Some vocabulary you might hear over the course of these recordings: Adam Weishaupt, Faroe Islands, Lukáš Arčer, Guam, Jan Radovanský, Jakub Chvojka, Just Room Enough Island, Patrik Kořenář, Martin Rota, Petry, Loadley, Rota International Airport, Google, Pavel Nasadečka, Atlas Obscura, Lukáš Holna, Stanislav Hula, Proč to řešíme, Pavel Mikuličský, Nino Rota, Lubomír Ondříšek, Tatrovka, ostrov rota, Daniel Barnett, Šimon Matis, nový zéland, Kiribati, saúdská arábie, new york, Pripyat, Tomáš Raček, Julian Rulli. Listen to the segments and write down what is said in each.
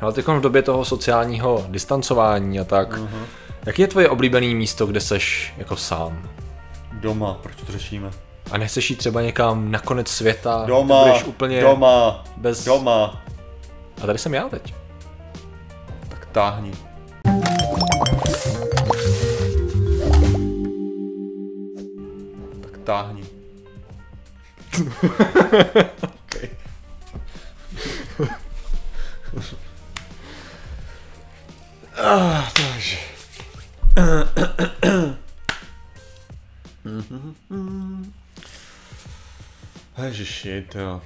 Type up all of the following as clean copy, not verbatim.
Ale teď v době toho sociálního distancování a tak, jaký je tvoje oblíbený místo, kde seš jako sám? Doma, proč to řešíme? A nechceš jít třeba někam na konec světa? Doma, budeš úplně doma, bez... doma. A tady jsem já teď. Tak táhni. Tak táhni. Okay. Takže. Ježiši, to...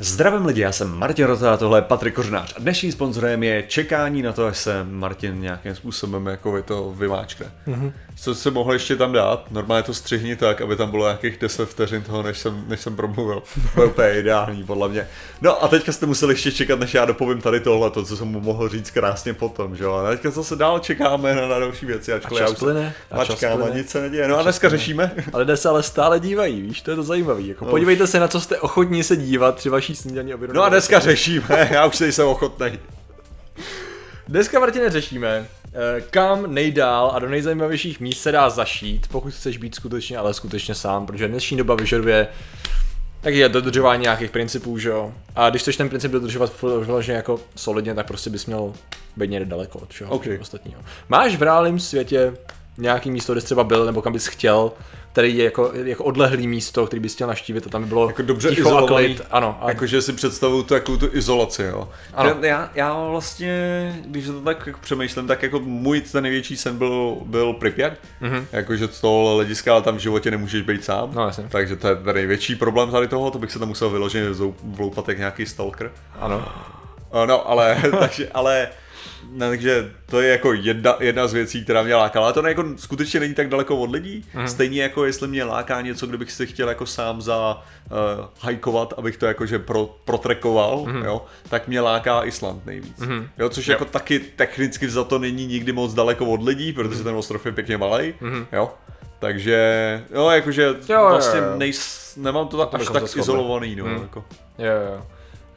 Zdravím lidi, já jsem Martin Rota a tohle je Patrik Kořenář. A dnešním sponzorem je čekání na to, až se Martin nějakým způsobem jako to vymáčkne. Co se mohlo ještě tam dát? Normálně to střihni tak, aby tam bylo nějakých 10 vteřin toho, než jsem promluvil. To je úplně ideální, podle mě. No a teďka jste museli ještě čekat, než já dopovím tady tohle, co jsem mu mohl říct krásně potom, že jo. A teďka zase dál čekáme na další věci. Ačkoliv já už se mačkám a nic se neděje. No a dneska řešíme. A lidé se ale stále dívají, víš, to je to zajímavé. Jako, no, podívejte se, na co jste ochotní se dívat, třeba snídaní. No a dneska řešíme, já už nejsem ochotnej. Dneska, Martine, řešíme, kam nejdál a do nejzajímavějších míst se dá zašít, pokud chceš být skutečně, ale skutečně sám, protože dnešní doba vyžaduje taky dodržování nějakých principů, že jo. A když chceš ten princip dodržovat vložně jako solidně, tak prostě bys měl být někde daleko od všeho ostatního. Máš v reálném světě nějaký místo, kde jsi třeba byl, nebo kam bys chtěl, který je jako odlehlý místo, který bys chtěl navštívit, a tam by bylo jako dobře ticho a klid. Ano, ano. Jakože si představuju takovou tu izolaci, jo. Ano. Já vlastně, když to tak přemýšlím, tak jako můj ten největší sen byl Pripyat, jakože z tohohle hlediska tam v životě nemůžeš být sám, no, takže to je ten největší problém tady toho, to bych se tam musel vyloženě vloupat jak nějaký stalker. Ano. No, ale, takže to je jako jedna z věcí, která mě lákala, ale to jako skutečně není tak daleko od lidí, stejně jako jestli mě láká něco, kdybych si chtěl jako sám hajkovat, abych to jakože protrekoval, jo, tak mě láká Island nejvíc, jo, což jako taky technicky za to není nikdy moc daleko od lidí, protože ten ostrov je pěkně malej, jo. Takže, jo, jakože vlastně nemám to tak až tak izolovaný, no, jako. Jo.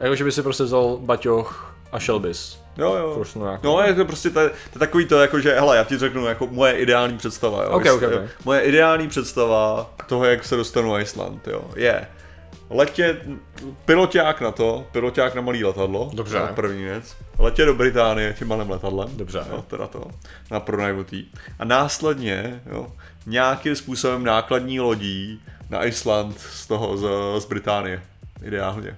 Jakože by si prostě vzal baťoch a šel bys. Jo. No, je to prostě to takový to, jakože, hele, já ti řeknu jako moje ideální představa, jo. Okay. Moje ideální představa toho, jak se dostanu na Island, jo, je piloťák na malý letadlo. Dobře. To je první věc. Letě do Británie tím malým letadlem. Dobře. Jo, teda to, na pronajmutý. A následně, jo, nějakým způsobem nákladní lodí na Island z Británie, ideálně.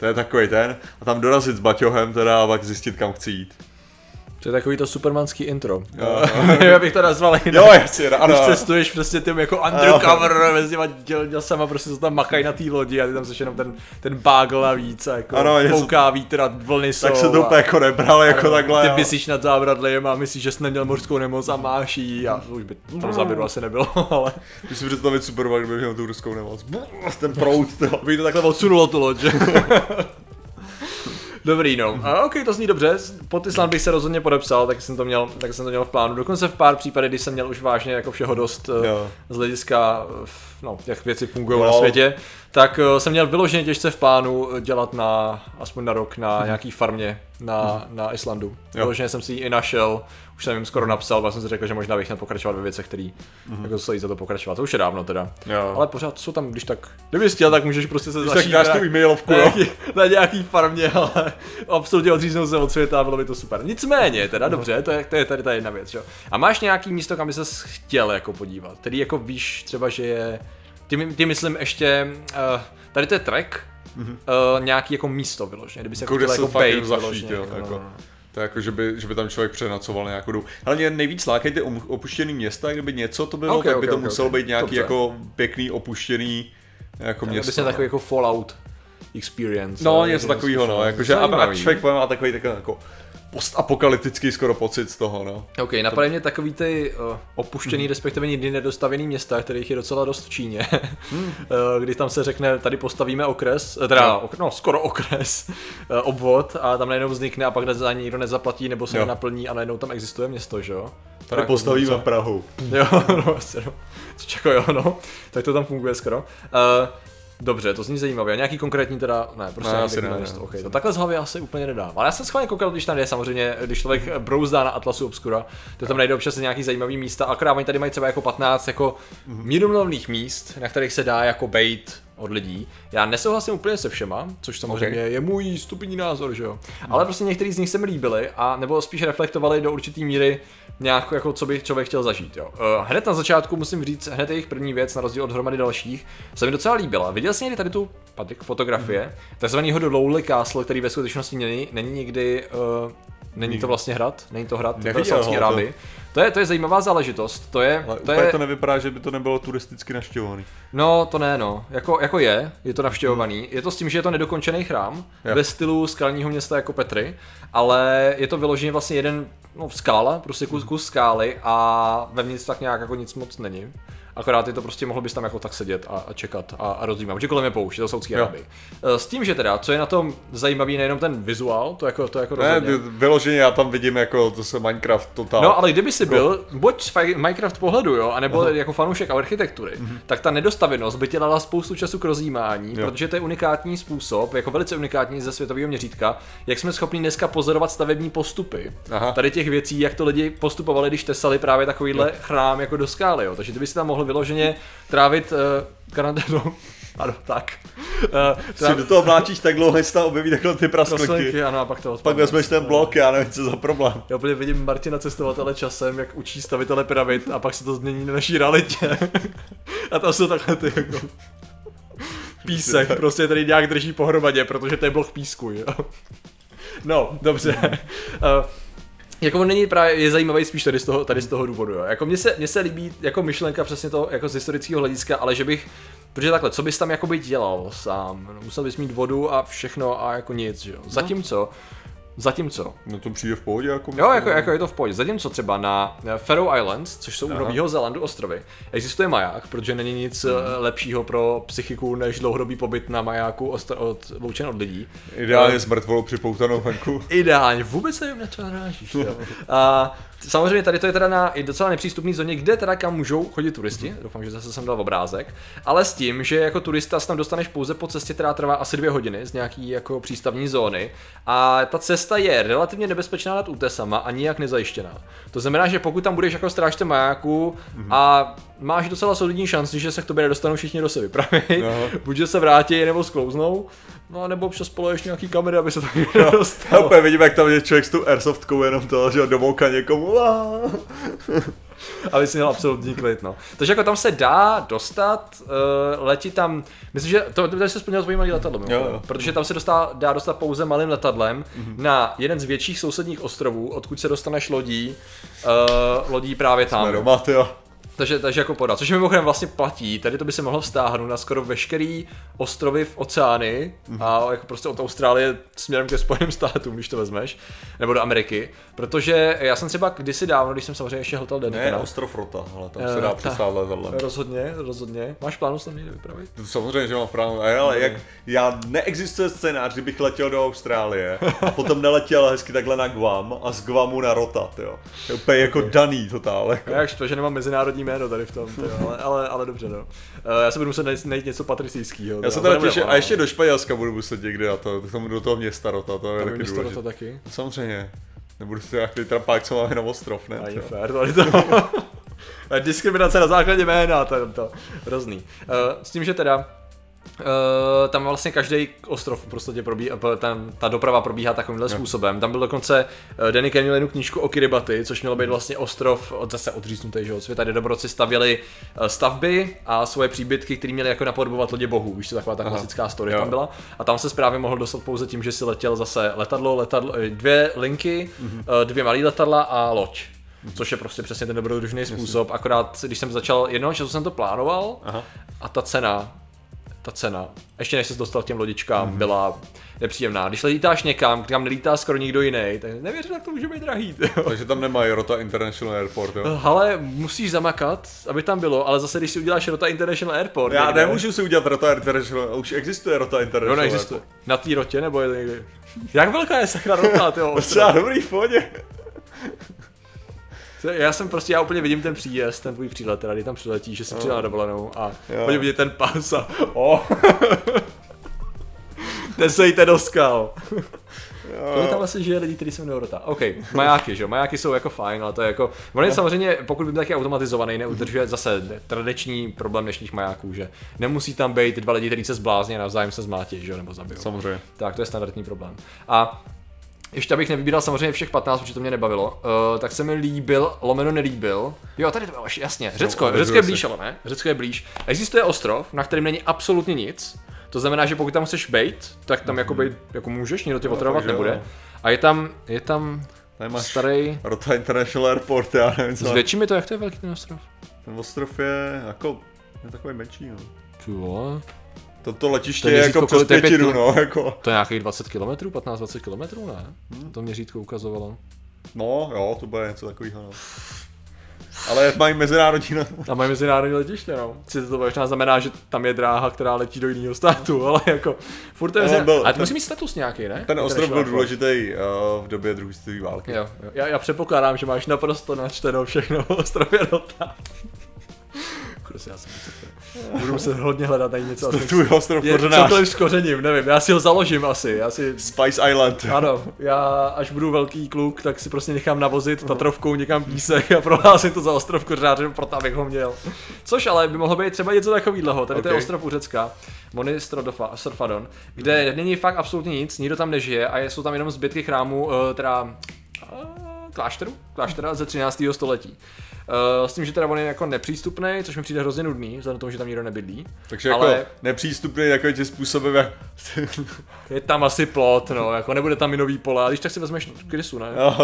To je takový ten, a tam dorazit s baťohem teda a pak zjistit, kam chci jít. To je takový to supermanský intro. Já bych to nazval jinak. Jo, jasně, ano. Když cestuješ prostě tím jako undercover, sama prostě se tam makají na té lodi a ty tam seš jenom ten bagel a víc a jako kouká vítr a vlny jsou. Tak se to jako nebral jako takhle. Ty vysíš nad zábradlím a myslíš, že jsi neměl mořskou nemoc a máš jí a už by tam záběru asi nebylo, ale... Když si představit superman, kdyby měl tu mořskou nemoc. Ten proud, by to takhle odsunulo tu loď. Dobrý, no. OK, to zní dobře. Pod Island bych se rozhodně podepsal, tak jsem to měl v plánu. Dokonce v pár případech, když jsem měl už vážně jako všeho dost z hlediska, no, jak věci fungují na světě, tak jsem měl vyloženě těžce v plánu dělat aspoň na rok na nějaký farmě na Islandu. Vyloženě jsem si ji i našel, už jsem jim skoro napsal, ale jsem si řekl, že možná bych měl pokračovat ve věcech, které jako stojí za to pokračovat. To už je dávno teda. Jo. Ale pořád jsou tam, když tak, kdyby chtěl, tak můžeš prostě se zašít na nějaký farmě, ale absolutně odříznout se od světa, bylo by to super. Nicméně, teda dobře, to je tady ta jedna věc, že? A máš nějaký místo, kam by ses chtěl jako podívat? Tedy jako víš třeba, že je... Ty myslím ještě, tady to je track, nějaký jako místo vyloženě, kdyby se jako chtěl jako to je jako, že by tam člověk přenocoval nějakou dobu. Hlavně nejvíc lákají ty opuštěný města, kdyby něco to bylo, tak by to muselo být nějaký jako pěkný opuštěný jako město. Kdyby se takový jako Fallout experience. No, něco takového, no, jakože a člověk má takový jako postapokalyptický skoro pocit z toho, no. OK, napadá mě takový ty opuštěný, respektive nikdy nedostavěný města, kterých je docela dost v Číně. Když tam se řekne, tady postavíme okres, skoro okres, obvod, a tam najednou vznikne a pak za ní nikdo nezaplatí nebo se nenaplní a najednou tam existuje město, že jo? Tady postavíme Prahu. Jo, no, vlastně, no. Tak to tam funguje skoro. Dobře, to zní zajímavě. A nějaký konkrétní teda, ne, prostě no, asi ne, okay. To takhle z hlavy asi úplně nedá. Ale já jsem schválně koukal, když tam je samozřejmě, když člověk brouzdá na Atlasu Obscura, to tam najde občas nějaký zajímavý místa, akorát oni tady mají třeba jako 15 jako mírumilovných míst, na kterých se dá jako bejt od lidí. Já nesouhlasím úplně se všema, což samozřejmě je můj stupidní názor, že jo. Ale prostě některý z nich se mi líbily, a nebo spíš reflektovali do určitý míry nějak, jako co by člověk chtěl zažít, jo. Hned na začátku musím říct, hned jejich první věc, na rozdíl od hromady dalších, se mi docela líbila. Viděl jsi někdy tady tu, Patrik, fotografie, takzvaného Loadley Castle, který ve skutečnosti není nikdy, není to vlastně hrad, není to hrad Saudské Arábie. To je zajímavá záležitost, to nevypadá, že by to nebylo turisticky navštěvovaný. No to ne, no, jako je to navštěvovaný, je to s tím, že je to nedokončený chrám, ve stylu skalního města jako Petry, ale je to vyloženě vlastně jeden, no skála, prostě kus skály a vevnitř tak nějak jako nic moc není. Akorát je to prostě, mohl bys tam jako tak sedět a čekat a rozjímat, protože kolem je poušť, to Saúdská Arábie. S tím, že teda, co je na tom zajímavý, nejenom ten vizuál, to jako rozhodně. Vyloženě já tam vidím jako, to se Minecraft totál. No ale kdyby si byl, buď z Minecraft pohledu, jo, anebo jako fanoušek architektury, tak ta nedostavěnost by tě dala spoustu času k rozjímání, protože to je unikátní způsob, jako velice unikátní ze světového měřítka, jak jsme schopni dneska pozorovat stavební postupy. Tady těch věcí, jak to lidi postupovali, když tesali právě takovýhle chrám jako do skály, jo, takže ty by si tam mohl vyloženě trávit Kanadou. Ano, tak. Si do toho vláčíš tak dlouho, jestli tam objeví takhle ty prasklinky. Ano, a pak to odpadne. Pak vezmeš ten blok, já nevím, co za problém. Já úplně vidím Martina Cestovatele časem, jak učí stavitele pyramid a pak se to změní na naší realitě. A tam jsou takhle ty jako písek, prostě tady nějak drží pohromadě, protože to je blok písku, jo. No, dobře. Jako on není právě, je zajímavý spíš tady z toho důvodu, jo. Jako mně se líbí jako myšlenka přesně to jako z historického hlediska, ale že bych, protože takhle, co bys tam jakoby dělal sám, no, musel bys mít vodu a všechno a jako nic, jo. Zatímco. No to přijde v pohodě jako. Jo, jako je to v pohodě. Zatímco třeba na Faroe Islands, což jsou u Nového Zélandu ostrovy, existuje maják, protože není nic lepšího pro psychiku než dlouhodobý pobyt na majáku odloučen od lidí. Ideálně s mrtvolou připoutanou venku. Ideálně, vůbec nevím, na co narážíš. A samozřejmě tady to je teda na docela nepřístupný zóně, kde teda kam můžou chodit turisti. Doufám, že zase jsem dal obrázek, ale s tím, že jako turista se tam dostaneš pouze po cestě, která trvá asi 2 hodiny z nějaký jako přístavní zóny, a ta cesta je relativně nebezpečná nad útesama a nijak nezajištěná. To znamená, že pokud tam budeš jako strážce majáku a máš docela solidní šanci, že se k tobě nedostanou všichni do sebe právě, buď že se vrátí nebo sklouznou, no nebo přes poleješ nějaký kamery, aby se tam nedostalo. Já úplně vidím, jak tam je člověk s tu airsoftkou jenom to, že domouká někomu. Aby si měl absolutní klid, no. Takže jako tam se dá dostat, letí tam, myslím, že to se splnilo tvojí malý letadlem, protože tam se dá dostat pouze malým letadlem na jeden z větších sousedních ostrovů, odkud se dostaneš lodí právě tam. Jsme doma, tyjo. Takže jako podat, což mimochodem vlastně platí, tady to by se mohlo vztáhnout na skoro veškerý ostrovy v oceány a jako prostě od Austrálie směrem ke Spojeným státům, když to vezmeš, nebo do Ameriky, protože já jsem třeba kdysi dávno, když jsem samozřejmě ještě hotel Danny Kerna. Ne, ostrov Rota, ale tam se dá přistát letadlem. Rozhodně. Máš plánu se mě vypravit? Samozřejmě, že mám plánu, ale jak já neexistuje scénář, kdybych letěl do Austrálie a potom neletěl hezky takhle na Guam a z Guamu na Rota, jo. Úplně jako daný totál. Jako. Já to, že nemám mezinárodní jméno tady v tom, ale dobře, no. Já se budu muset najít něco patricijskýho. Já se teda těším, a ještě do Španělska budu muset někdy na to, do toho města Rota, to je taky důležitý. Město Rota taky? Samozřejmě. Nebudu si nějaký trampák, co máme jenom ostrov, ne? Ani fér, tady to. Diskriminace na základě jména, to hrozný. S tím, že teda tam vlastně každý ostrov prostě ta doprava probíhá takovýmhle způsobem. Tam byl dokonce Danny Kern měl jednu knížku o Kiribati, což mělo být vlastně ostrov zase odříznutý, že od světa, kde dobroci stavěli stavby a svoje příbytky, které měli jako napodobovat lodě bohů. Víš, to taková ta klasická story tam byla. A tam se právě mohl dostat pouze tím, že si letěl zase letadlo 2 linky, 2 malé letadla a loď. Což je prostě přesně ten dobrodružný způsob. Akorát, když jsem začal, jednoho času jsem to plánoval a ta cena, ještě než se dostal k těm lodičkám, byla nepříjemná. Když lítáš někam, kam nelítá skoro nikdo jiný, tak nevěřím, jak to může být drahý. Tyjo. Takže tam nemají Rota International Airport, jo? Ale musíš zamakat, aby tam bylo, ale zase když si uděláš Rota International Airport... Já nemůžu si udělat Rota International, už existuje Rota International Airport. Na té Rotě, nebo je to někdy? Jak velká je sakra Rota, tyjo? Docela dobrý v pohodě. Já jsem prostě, já úplně vidím ten příjezd, ten tvůj přílet, teda kdy tam přiletí, že si přijela na dovolenou a pojď vidět ten pás a nesejte do skal. Kolik tam asi žije lidí, který se jmenuje Rota? OK, majáky, že jo, majáky jsou jako fajn, ale to je jako, on je samozřejmě, pokud by byl taky automatizovaný, neudržuje zase tradiční problém dnešních majáků, že nemusí tam být dva lidi, kteří se zblázní a navzájem se zmátí, že jo, nebo zabijou. Samozřejmě. Tak to je standardní problém. A ještě abych nevybíral samozřejmě všech 15, protože to mě nebavilo, tak se mi líbil, lomeno nelíbil. Jo, tady to bylo, jasně, Řecko je blíž, ale ne? Řecko je blíž. Existuje ostrov, na kterém není absolutně nic. To znamená, že pokud tam chceš bejt, tak tam jako bejt jako můžeš, nikdo tě potravovat nebude. Jo. A je tam máš starý Rota International Airport, já nevím co. Zvětší mi to, jak to je velký ten ostrov? Ten ostrov je jako, je takový menší, no. Čuva. Toto letiště to je jako přes pětinu, no, jako. To je nějakých 20 km, 15-20 km, ne? To měřítko ukazovalo. No, jo, to bude něco takového, no. Ale mají mezinárodní letiště. A mají mezinárodní letiště, no. Sice to možná znamená, že tam je dráha, která letí do jiného státu, ale jako furt to je mezinárodní. Ale to musí mít status nějaký, ne? Ten ostrov byl důležitý v době druhé světové války. Jo, jo. Já předpokládám, že máš naprosto načteno všechno o ostrově Rota. Budu muset hodně hledat tady něco. To je tvůj ostrov Kořenář. Co to je s kořením, nevím, já si ho založím asi. Spice Island. Ano, já až budu velký kluk, tak si prostě nechám navozit Tatrovkou někam písek a prohlásím to za ostrov Kořenáře, proto abych ho měl. Což ale by mohlo být třeba něco takového. Tady to je ostrov u Řecka, Monistrodofadon, kde není fakt absolutně nic, nikdo tam nežije a jsou tam jenom zbytky chrámu, teda kláštera ze 13. století. S tím, že teda on je jako nepřístupný, což mi přijde hrozně nudný, vzhledem k tomu, že tam nikdo nebydlí. Takže ale jako nepřístupný takovým tím způsobem, jak je tam asi plot, no, jako nebude tam minový pole, a když tak si vezmeš krysu, ne? No,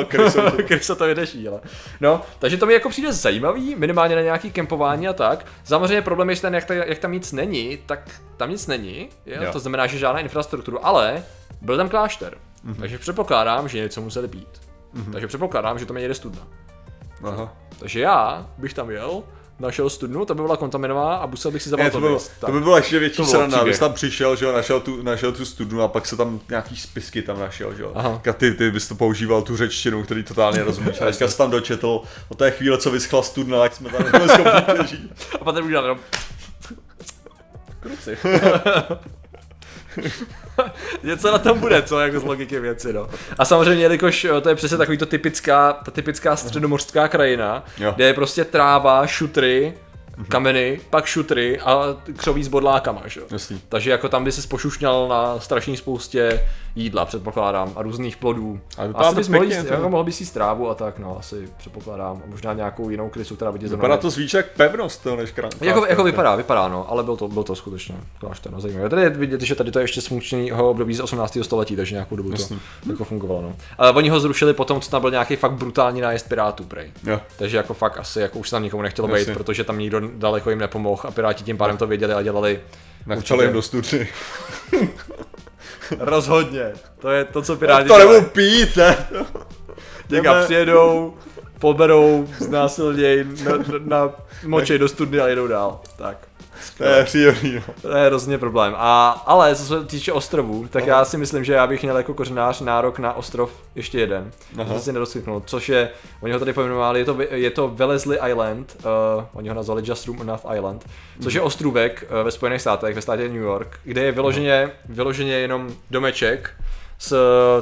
krysa to vydeší, ale. No, takže to mi jako přijde zajímavý, minimálně na nějaký kempování a tak. Samozřejmě problém je, že ten, jak tam nic není, tak tam nic není, jo? To znamená, že žádná infrastruktura, ale byl tam klášter, takže předpokládám, že něco museli pít. Takže předpokládám, že tam je někde studna. Aha. Takže já bych tam jel, našel studnu, ta by byla kontaminovaná a musel bych si zabrat to by bylo ještě větší sranda, abys tam přišel, že jo, našel tu studnu a pak se tam nějaký spisky tam našel, že jo. Ty bys to používal tu řečtinu, který totálně rozumíš. A dneska jsi tam dočetl o té chvíle, co vyschla studna, jak jsme tam nebyli schopni žít. A Patrik udělal jenom kruci. Něco na tom bude, co jako z logiky věci, no. A samozřejmě, jelikož to je přesně takový to typická středomořská krajina, kde je prostě tráva, šutry, kameny, pak šutry a křoví s bodlákama, že? Jasný. Takže jako tam by se spošušňal na strašné spoustě jídla, předpokládám, a různých plodů. Asi bys mohl by si trávu a tak, no, asi předpokládám. A možná nějakou jinou krysu, která by tě vypadá to spíš jak pevnost, než krátka. Jako vypadá, no, ale byl to skutečně klášter, no, zajímavé. Tady je vidět, že tady to je ještě z funkčního období z 18. století, takže nějakou dobu to jako fungovalo, no. Ale oni ho zrušili potom, co tam byl nějaký fakt brutální nájezd pirátů, prej. Takže jako fakt asi jako už se tam nikomu nechtělo být, protože tam nikdo daleko jim nepomohl a piráti tím pádem to věděli a dělali. Nechtěli jim do studny. Rozhodně, to je to, co piráti dělají. To nebudu pít, ne? Děka přijedou, poberou, znásilněj, namočej do studny a jedou dál. Tak. To je příjemný. To je hrozně problém. Ale co se týče ostrovů, tak já si myslím, že já bych měl jako kořenář nárok na ostrov ještě jeden. To si nedoskytnul, což je, oni ho tady pojmenovali, je to Wellesley Island, oni ho nazvali Just Room Enough Island, což je ostrůvek ve Spojených státech, ve státě New York, kde je vyloženě jenom domeček,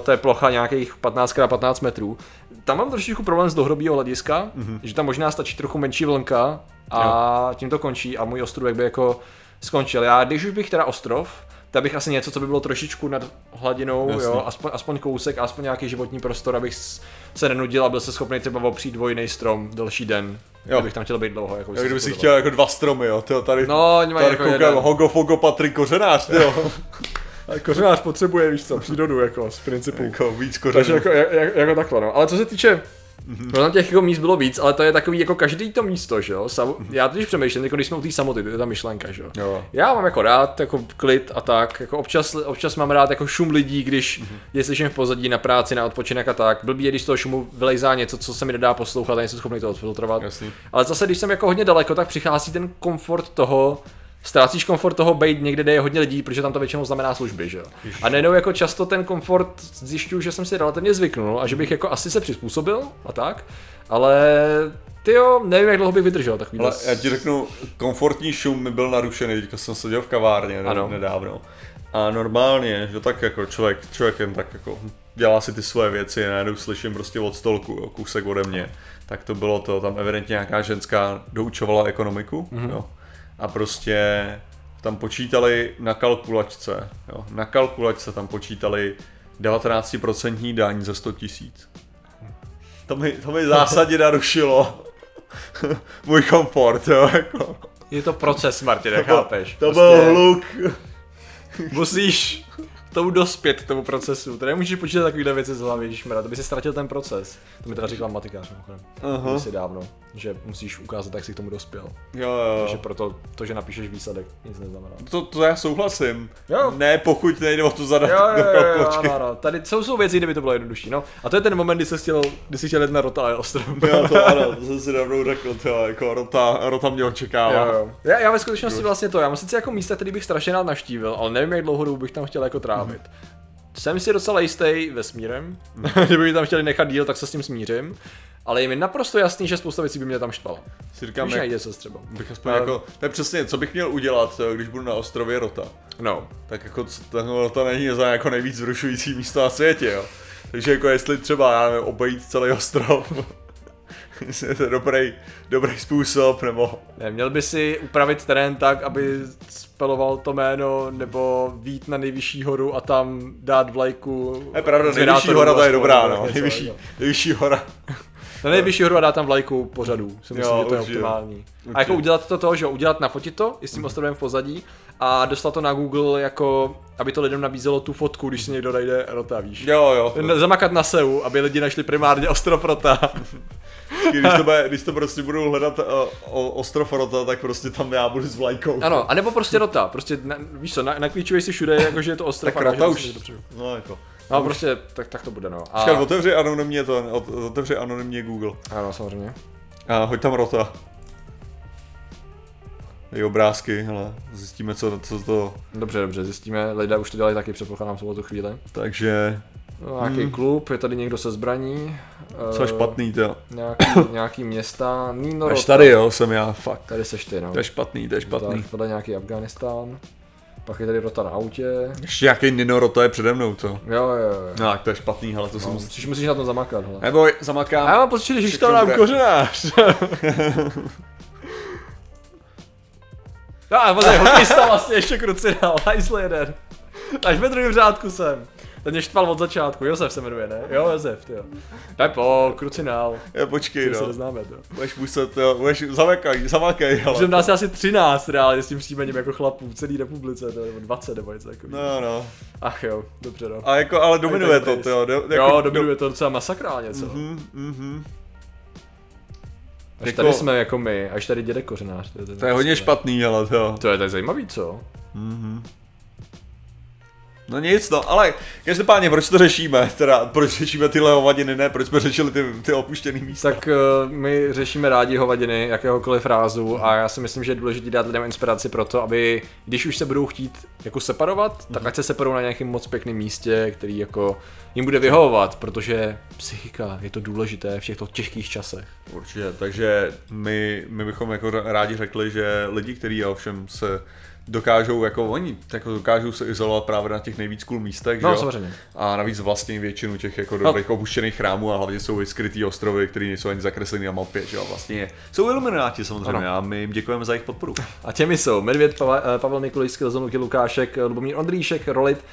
to je plocha nějakých 15x15 metrů. Tam mám trošičku problém z dlouhodobého hlediska, že tam možná stačí trochu menší vlnka a tím to končí a můj ostrůvek by jako skončil. Já když už bych teda ostrov, tak bych asi něco, co by bylo trošičku nad hladinou, jo, aspoň kousek, aspoň nějaký životní prostor, abych se nenudil a byl se schopný třeba opřít dvojnej strom delší den. Já bych tam chtěl být dlouho. Jako kdyby si chtěl jako dva stromy, jo, tyjo, tady, no, tady koukám jako Hogo Fogo, Patrik Kořenář, jo. Kořenář potřebuje, víš co, přírodu jako z principu. Jako víc kořenů. Jako takhle, no. Ale co se týče, tam těch jako míst bylo víc, ale to je takový jako každý to místo, že jo. Já totiž přemýšlím, jako když jsme u té samoty, to je ta myšlenka, že jo. Já mám jako rád jako klid a tak, jako občas mám rád jako šum lidí, když je slyším v pozadí na práci, na odpočinek a tak. Blbý je, když z toho šumu vylejzá něco, co se mi nedá poslouchat a nejsem schopný to odfiltrovat. Jasný. Ale zase, když jsem jako hodně daleko, tak přichází ten komfort toho, ztrácíš komfort toho být někde, kde je hodně lidí, protože tam to většinou znamená služby, že jo. A najednou jako často ten komfort zjišťuju, že jsem si relativně zvyknul a že bych jako asi se přizpůsobil a tak, ale tyjo, nevím, jak dlouho bych vydržel takový. Ale já ti řeknu, komfortní šum mi byl narušený, teďka jsem seděl v kavárně nedávno. A normálně, že tak jako člověk jen tak jako dělá si ty svoje věci, najednou slyším prostě od stolku, jo, kousek ode mě. Tak to bylo to, tam evidentně nějaká ženská doučovala ekonomiku, jo. A prostě tam počítali na kalkulačce, jo. Na kalkulačce tam počítali 19% daň za 100 tisíc. To mi zásadně narušilo můj komfort, jo, jako. Je to proces, Martine, chápeš. To byl hluk. Musíš tomu dospět, k tomu procesu. To nemůžeš počítat takovýhle věci z hlavy, ježišmarja, to by si ztratil ten proces. To mi teda říkala matikář, mimochodem, si dávno, že musíš ukázat, jak jsi k tomu dospěl. Jo. Takže proto to, že napíšeš výsledek, nic neznamená. To já souhlasím. Jo. Ne, pokud nejde o to zadat do kalkulačky. Jo. Tady jsou věci, kdyby to bylo jednodušší, no. A to je ten moment, kdy jsi chtěl jít na Rota ostrov. Jo, to ano, to jsem si dávno řekl, to jako Rota mě očekává. Jo. Já ve skutečnosti vlastně to, já mám sice jako místa, který bych strašně rád navštívil, ale nevím, jak dlouho dobu bych tam chtěl jako trávit. Jsem si docela jistý vesmírem, kdyby mi tam chtěli nechat díl, tak se s tím smířím, ale je mi naprosto jasný, že spousta věcí by mě tam štvala. Si říkám, jak se třeba. Bych aspoň jako, to je přesně, co bych měl udělat, když budu na ostrově Rota. No. Tak jako Rota není za jako nejvíc zrušující místo na světě, jo. Takže jako jestli třeba, já nevím, obejít celý ostrov. Myslím, že to je dobrý způsob, nebo... Ne, měl by si upravit terén tak, aby speloval to jméno, nebo vít na nejvyšší horu a tam dát vlajku... Je pravda, nejvyšší hora to je dobrá, no. Nejvyšší hora. Na nejvyšší horu a dát tam vlajku pořadu, si myslím, jo, že to je optimální. A jako udělat to toho, že udělat, nafotit to i s tím ostrovem v pozadí a dostat to na Google, jako aby to lidem nabízelo tu fotku, když si někdo najde Rota, víš. Jo. Zamakat na SEU, aby lidi našli primárně ostrov Rota. Když to prostě budou hledat ostrov Rota, tak prostě tam já budu s vlajkou. Ano, anebo prostě Rota, prostě víš co, naklíčuješ si všude, jakože je to ostrov tak a Rota už. No jako. No prostě, tak to bude, no. Počkat, otevři anonymně Google. Ano, samozřejmě. A hoď tam Rota. I obrázky, hele, zjistíme, co to... Dobře, zjistíme, lidé už to dělají taky, předpokládám celou tu chvíli. Takže... Nějaký klub, je tady někdo se zbraní. Co špatný, to. Nějaký města, Nino Rota. Až tady, jo, jsem já, fakt. Tady seš ty, no. To je špatný. Tady nějaký Afghánistán. Pak je tady Rota na autě. Ještě nějaký Nino Rota je přede mnou, co? Jo. No, tak to je špatný, hele, to no, musíš na tom zamakat, hele. Neboj, zamakám. Já mám pocit, že to nám Kořenář. No a hodnista vlastně ještě kruci dal, hajzl jeden. Až ve druhém řádku jsem. Ten mě štval od začátku, Josef se jmenuje, ne? Jo, Josef, tyjo. Pepo, krucinál. Je, počkej, no. Se neznáme, to. Budeš muset, jo, zamakaj, ale. Protože nás je asi 13 reálně s tím příjmením jako chlapů v celé republice, to nebo 20 nebo něco takového. No. Ach jo, dobře, no. A jako, ale dominuje to, jo. Dominuje to docela masakrálně, co? Až tady jsme jako my, až tady děde Kořenář. To je hodně špatný, ale to. To je tak zajímavý, co? No nic, no, ale každopádně, proč to řešíme? Teda, proč řešíme tyhle hovadiny, ne? Proč jsme řešili ty opuštěný místa? Tak my řešíme rádi hovadiny, jakéhokoliv rázu a já si myslím, že je důležité dát lidem inspiraci pro to, aby, když už se budou chtít jako separovat, tak ať se separou na nějakém moc pěkném místě, který jako jim bude vyhovovat, protože psychika je to důležité v těchto těžkých časech. Určitě, takže my bychom jako rádi řekli, že lidi, kteří ovšem se dokážou jako oni, jako dokážou se izolovat právě na těch nejvíc cool místech, no, že jo? Samozřejmě. A navíc vlastně většinu těch jako dobrých opuštěných chrámů a hlavně jsou i skrytý ostrovy, které nejsou ani zakreslený na mapě, že jo? Vlastně jsou ilumináti samozřejmě a my jim děkujeme za jejich podporu. A těmi jsou Medvěd, Pavel Mikuličský, Lezonky Lukášek, Lubomír Ondříšek, Rolit,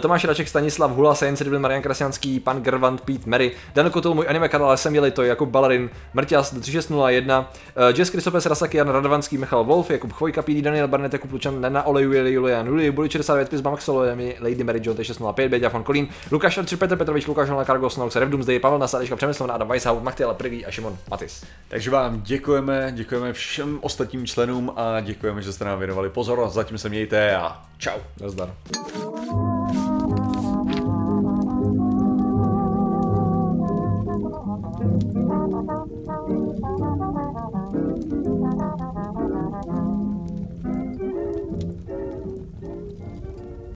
Tomáš Raček, Stanislav Hula, Science Riddle, Marian Krasianský, Pan Grvant, Pete Mary, Dan Kotel, můj anime kanál, jsem jeli to jako Balerin, Mrťas 3601, Jess Krysopes, Rasaki, Jan Radovanský, Michal Wolf, Jakub Chvojka, Pídí, Daniel Barnett, Jakub Lučan, Nena Olejuje, Julian Rulli, Buli 49, Pizba Maxolo, Lady Mary Jo, 605, Běďa von Kolín, Lukáš Arčer, Petr Petrovič, Lukáš Holna, Kargo, Snoux, Revdum, Zdej, Pavel Nasadečka, Přemyslovna, Adam Weishaupt, Machtiela Prvý a Šimon Matis. Takže vám děkujeme všem ostatním členům a děkujeme, že jste nám věnovali pozornost. Zatím se mějte a čau. Nazdar.